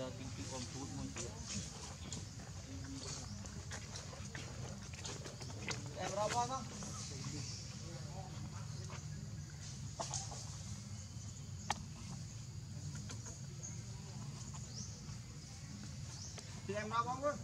Em ra con luôn.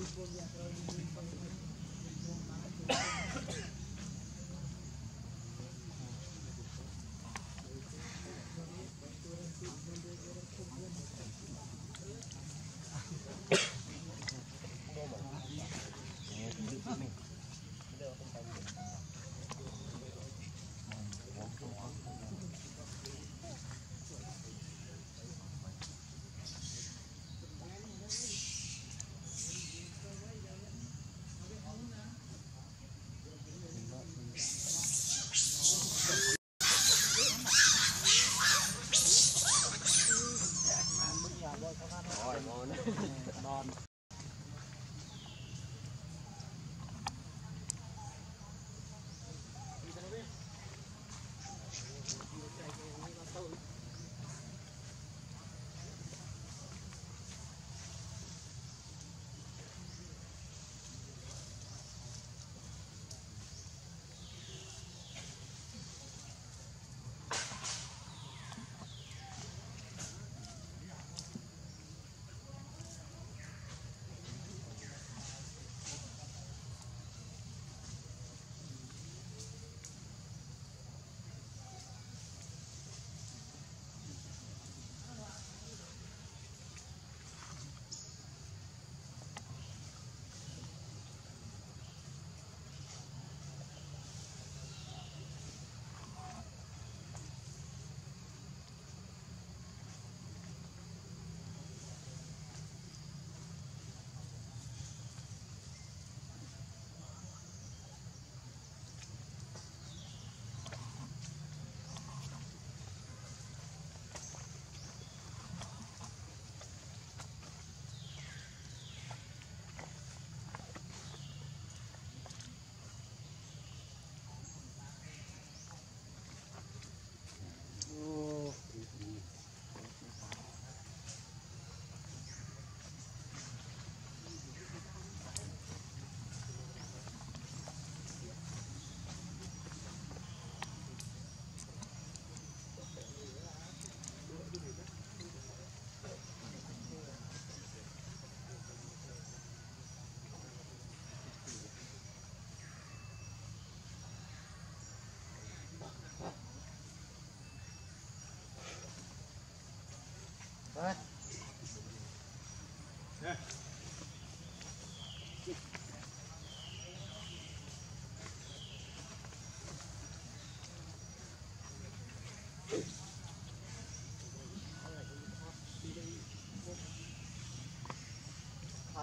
I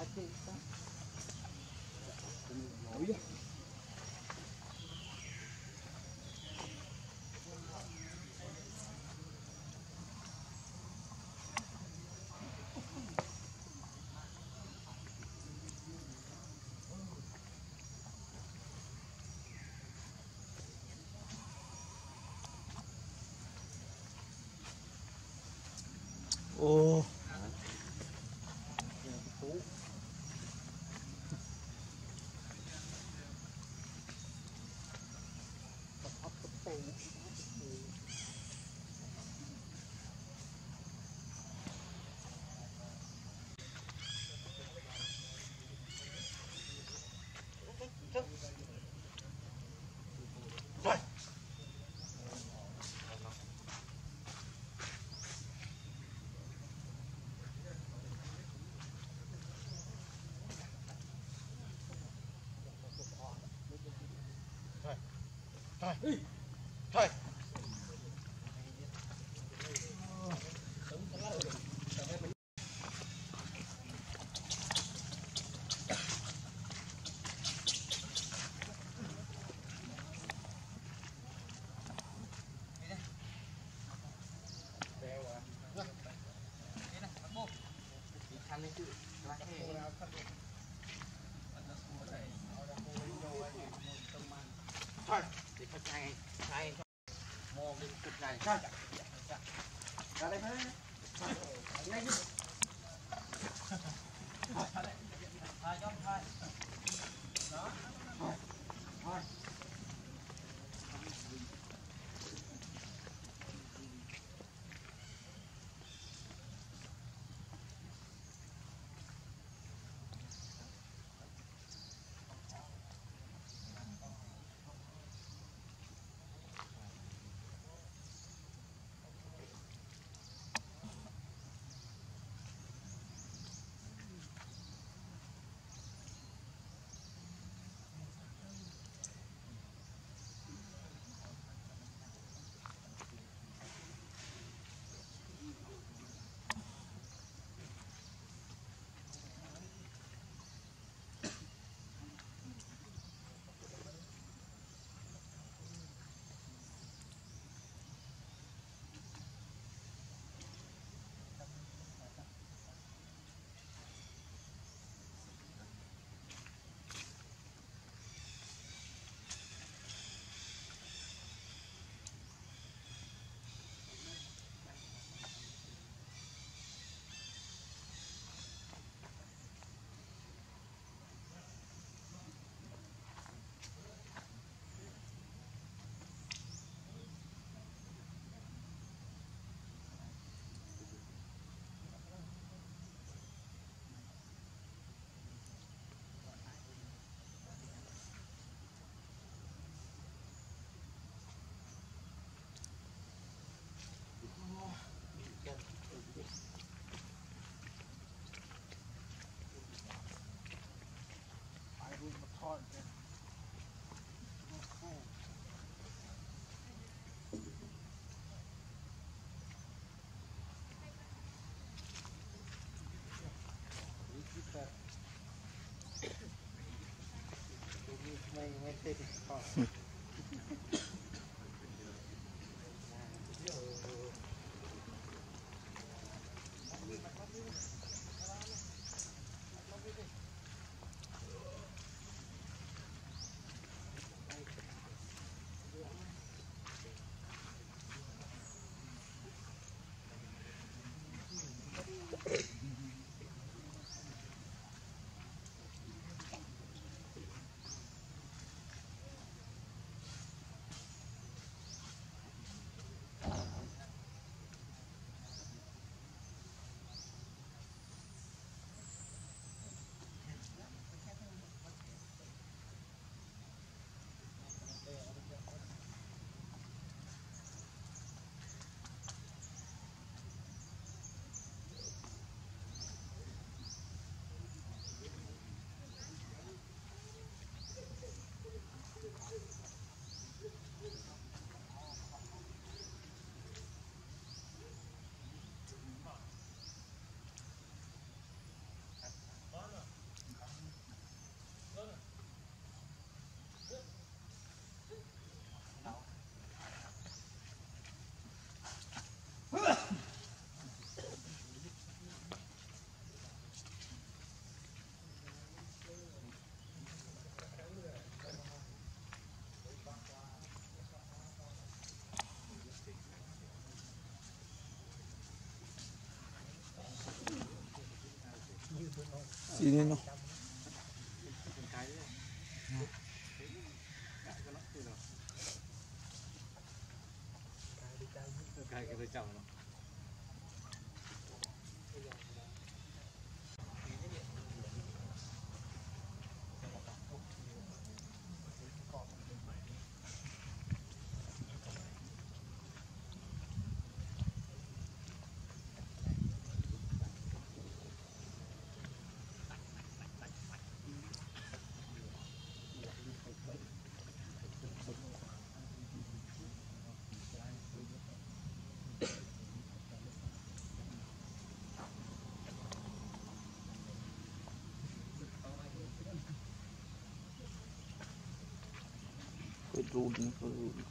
think so. Oh, yeah. Oh. Thôi, thôi. Ra đây thôi. Nhanh đi. Thôi, thôi. Thôi, thôi. Đó. Thôi. Thôi. Ini no. Golden food.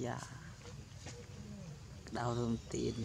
Dạ đau thông tin đi.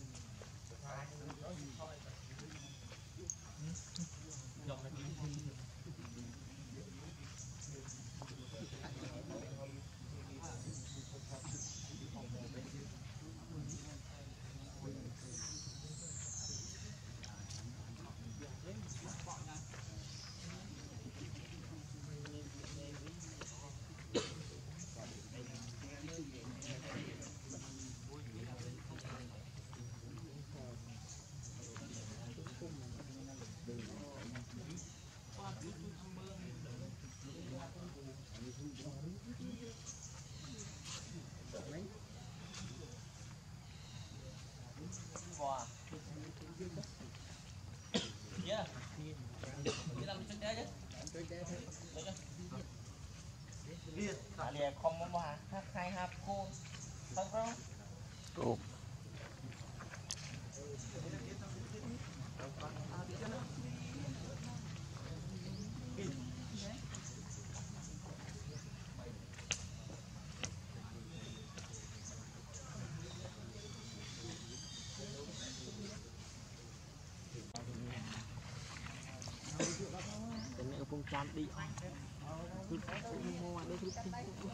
để không muốn bà hát hai hạt cô không không cô đi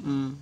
ừ.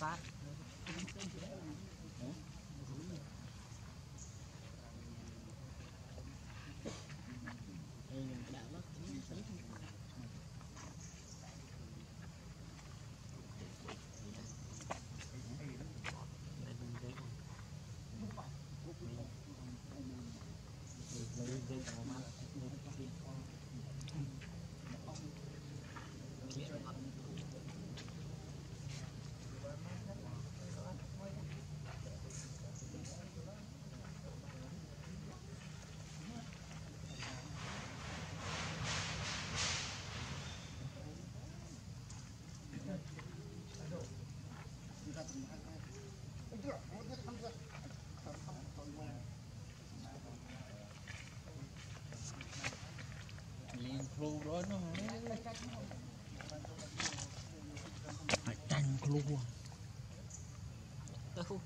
Sát luôn rồi nó phải tranh luôn đâu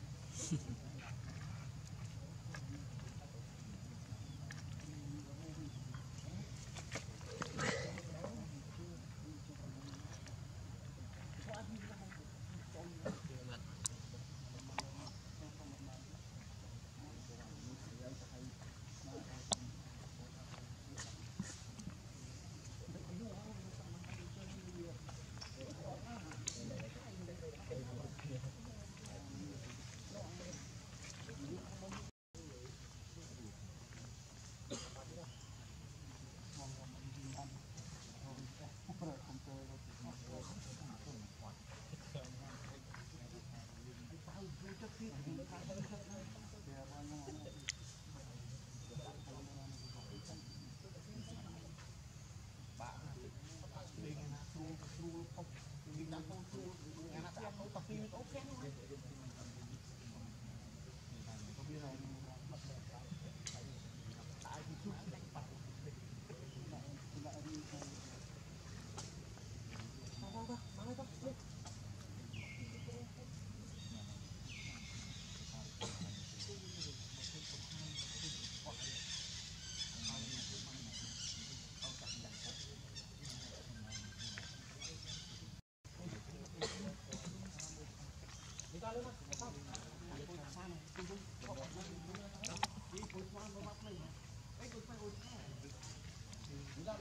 Bạn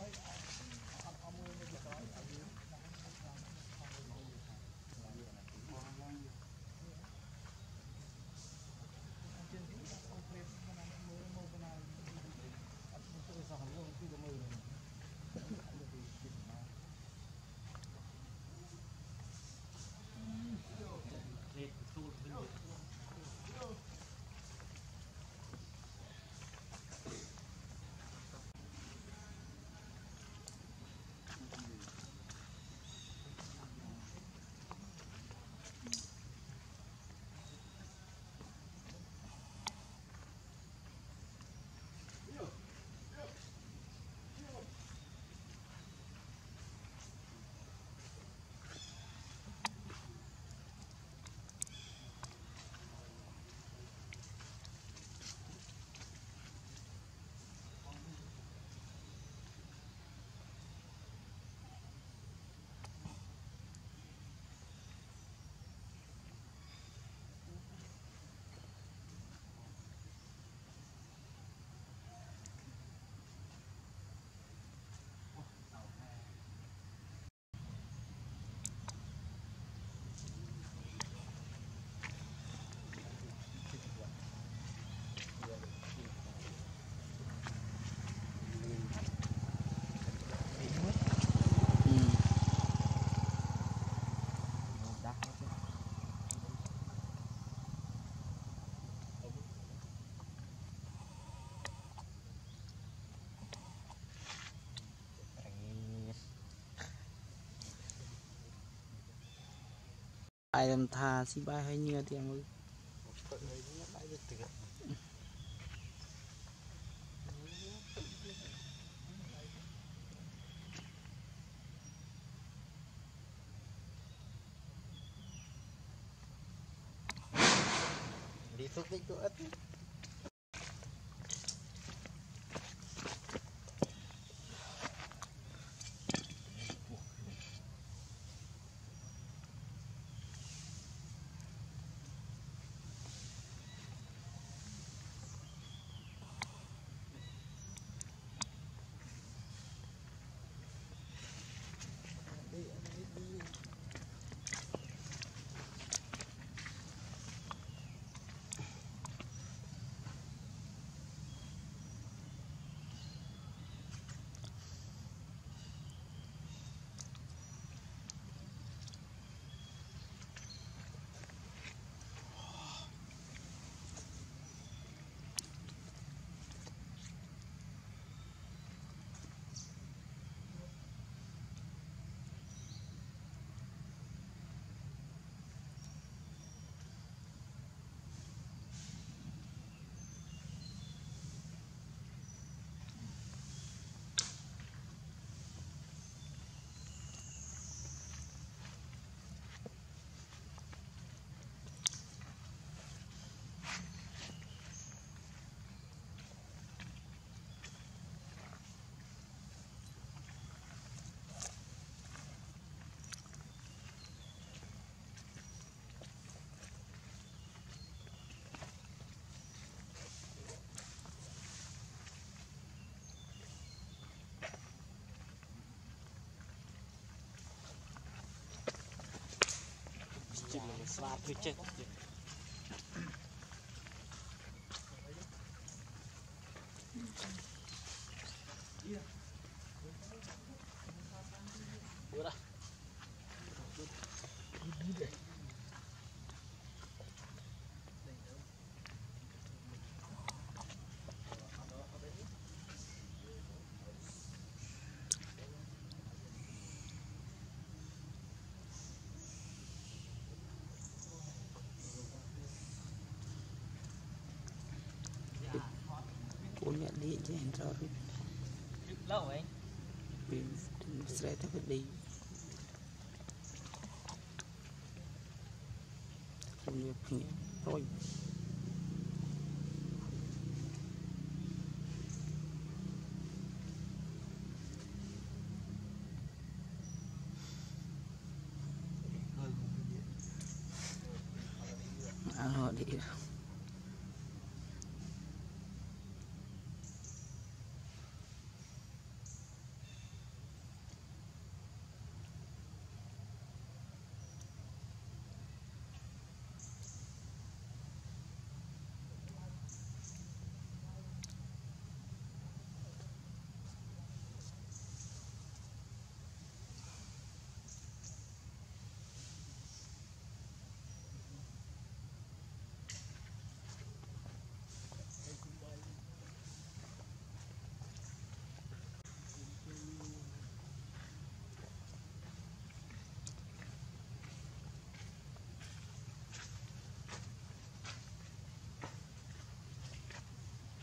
Ai làm thà xin bay hay như thì em ơi. Đi thuốc đi chỗ ít. Slap the chick. Hãy subscribe cho kênh Ghiền Mì Gõ để không bỏ lỡ đâu vậy? Sẽ phải đi. Không nhập nhỉ? Thôi. Hãy subscribe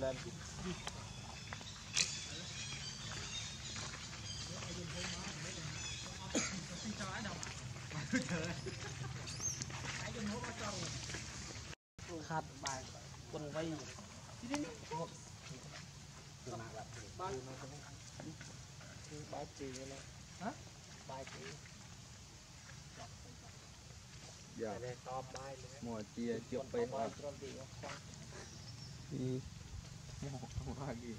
Lên khát bài quần vây bài trừ hả bài trừ giờ mùa chia triệu bay hoa lagi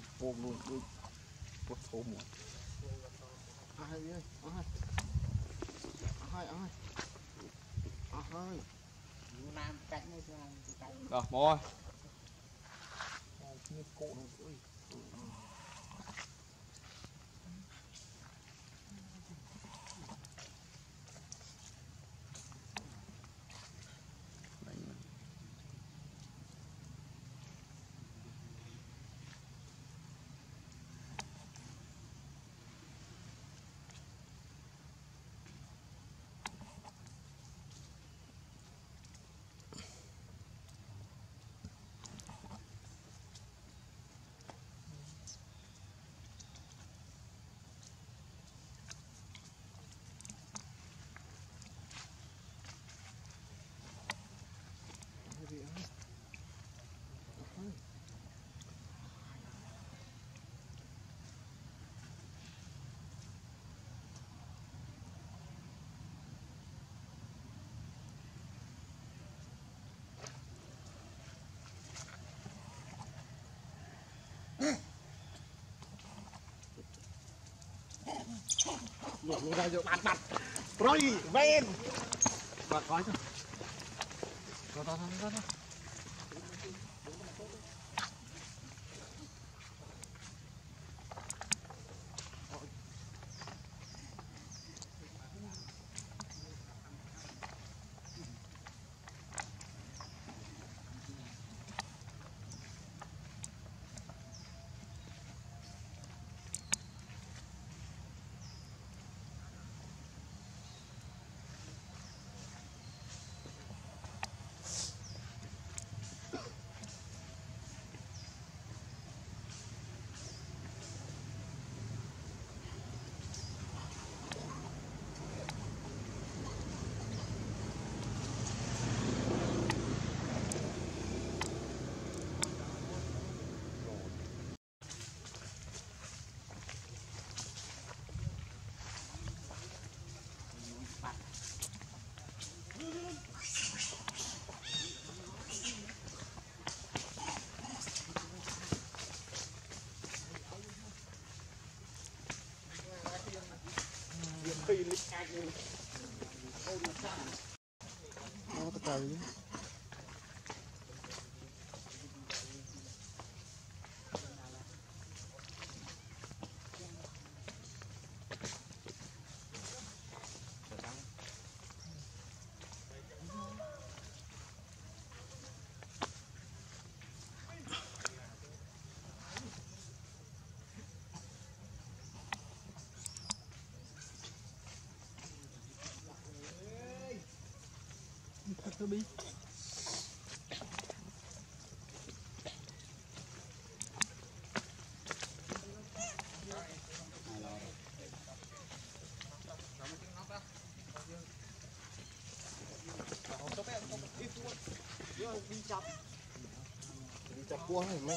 ra rồi bắt bắt rồi ven bắt khói chứ rồi Thật bí. Đi chặt cua này mấy.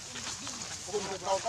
để không bỏ lỡ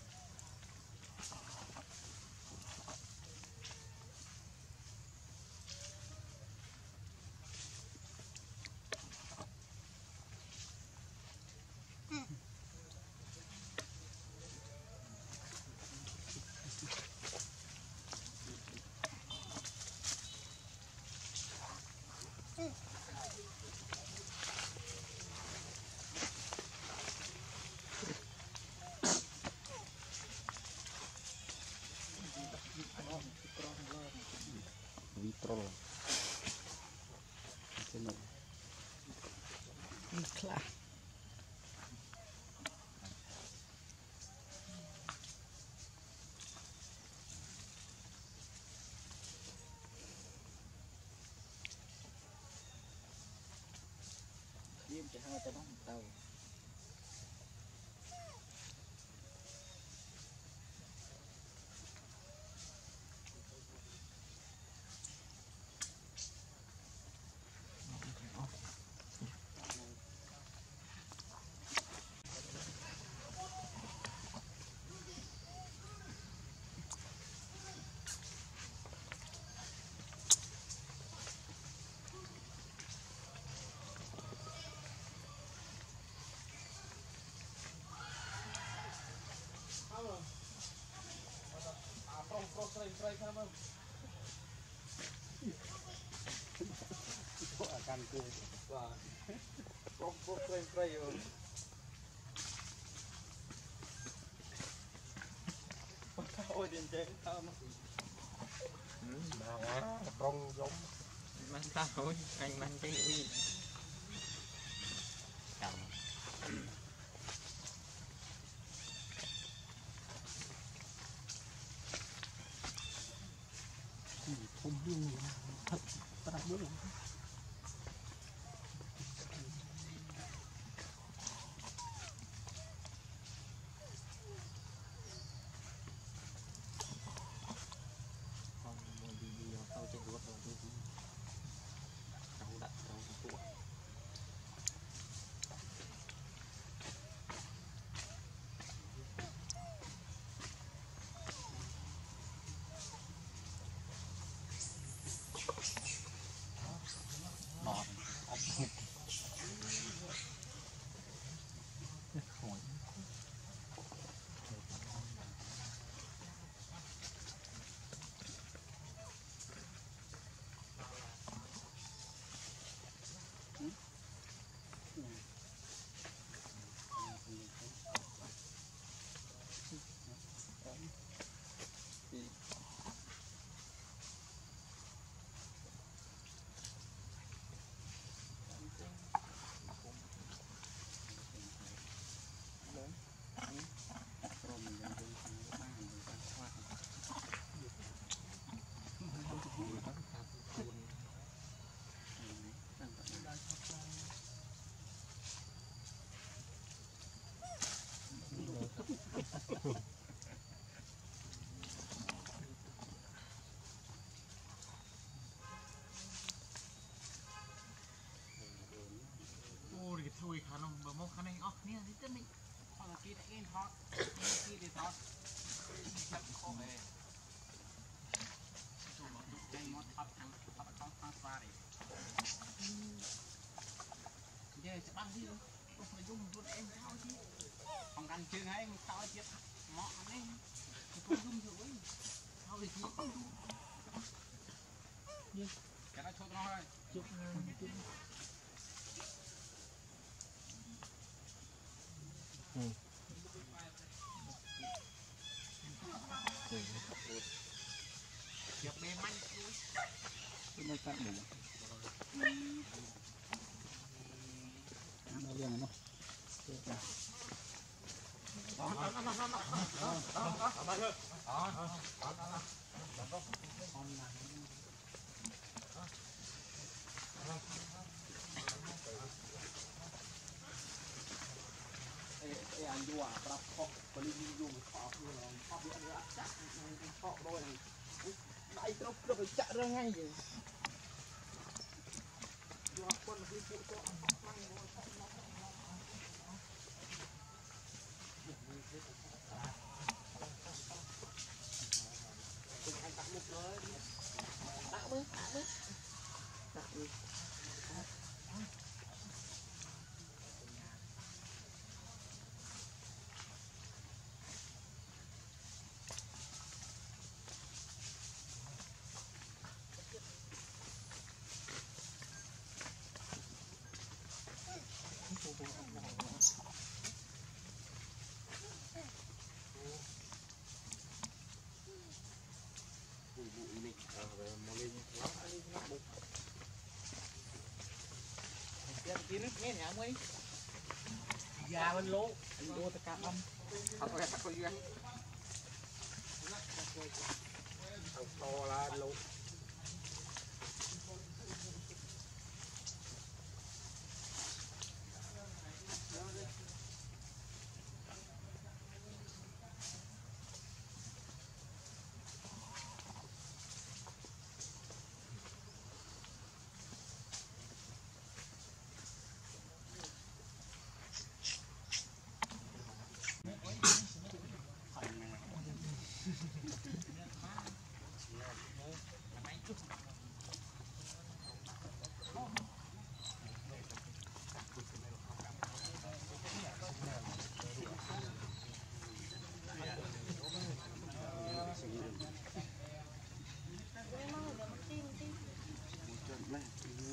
Tôi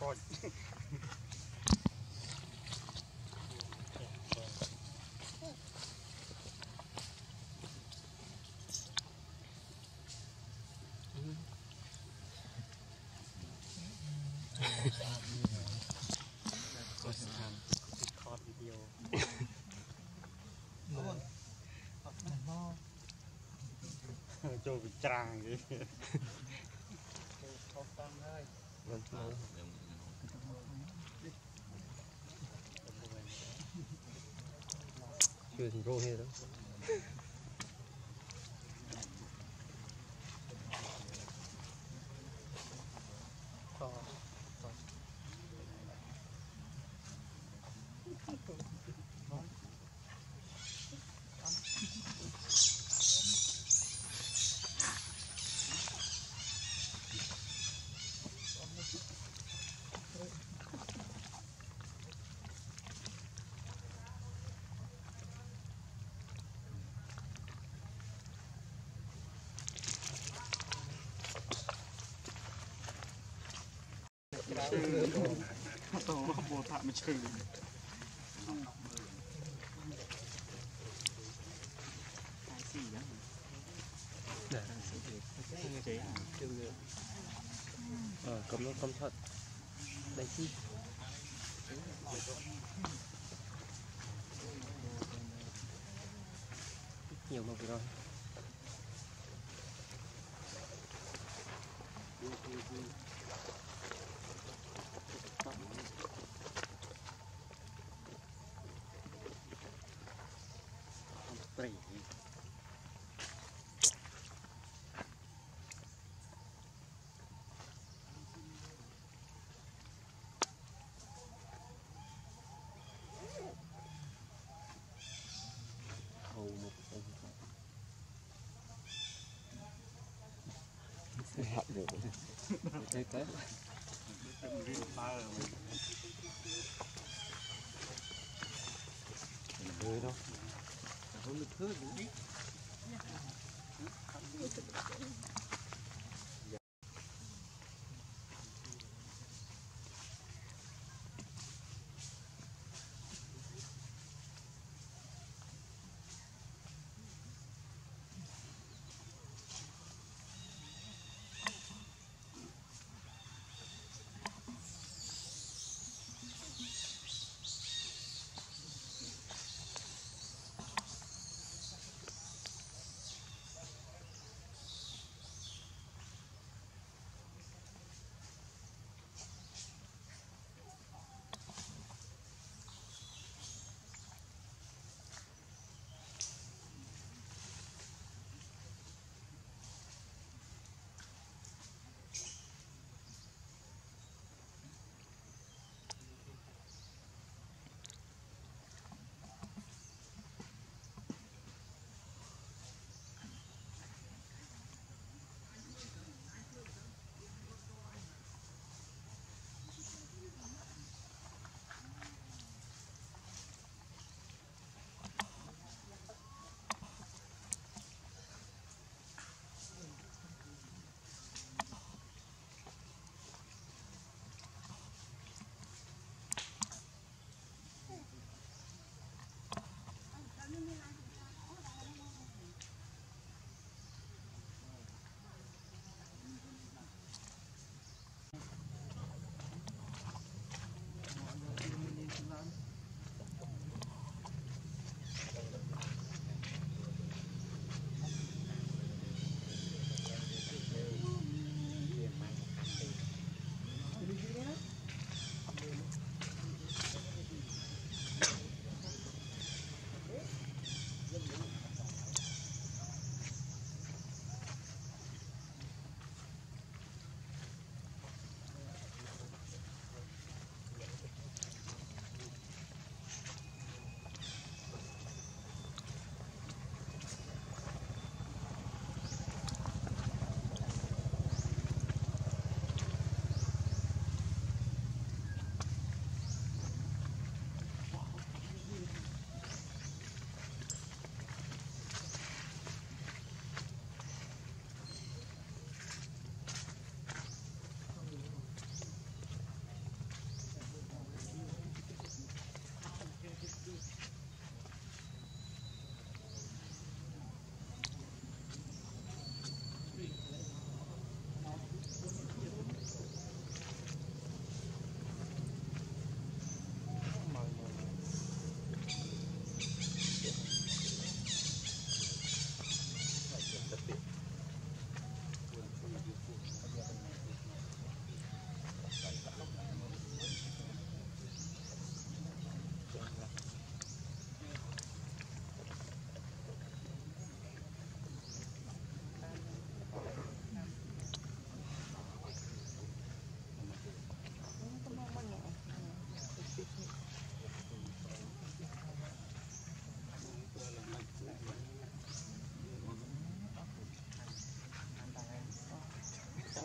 coi. Cho bị trang vậy. Chưa thành rô hay đó. Tôi vô thả mà trừ. Cái gì đó. Để cái cầm nó cầm thật. Đây chi. Nhiều màu rồi. Hạt được cái tết vui đâu không thứ gì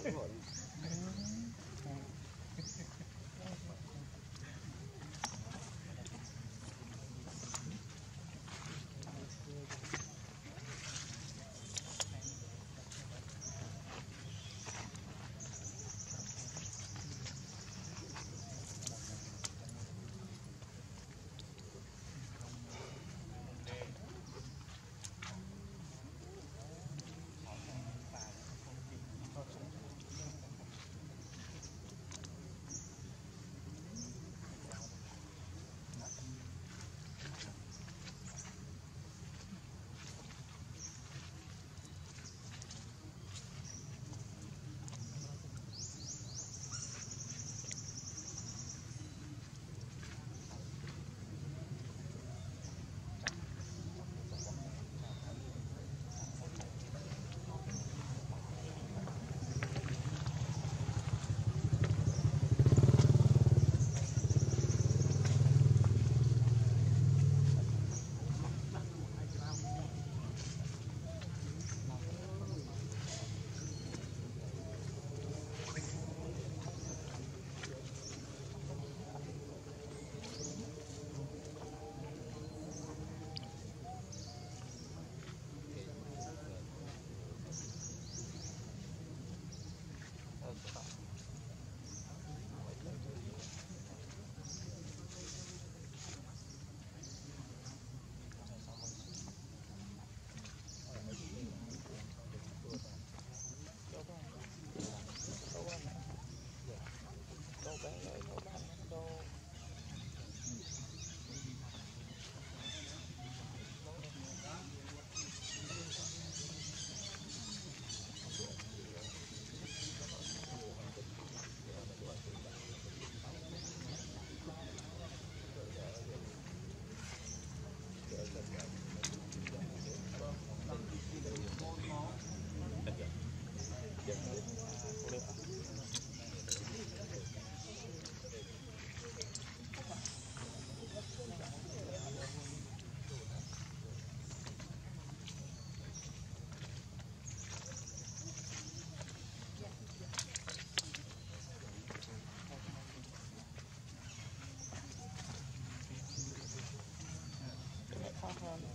Không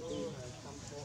Gõ để không bỏ